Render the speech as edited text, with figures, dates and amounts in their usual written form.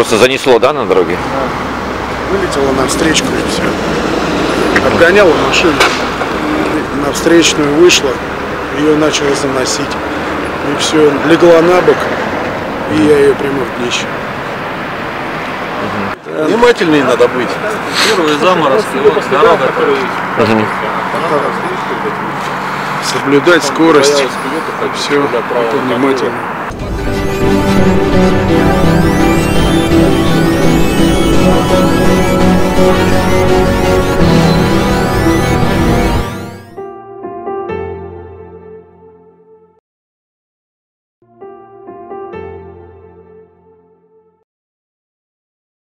Просто занесло, да, на дороге? Да. Вылетело на встречную и все. Обгоняла машину, на встречную вышла, ее начало заносить. И все, легла на бок, и я ее прямо в днище. Угу. Внимательнее надо быть. Первый заморозки, вот гора, которая есть. Соблюдать скорость, все, это внимательно.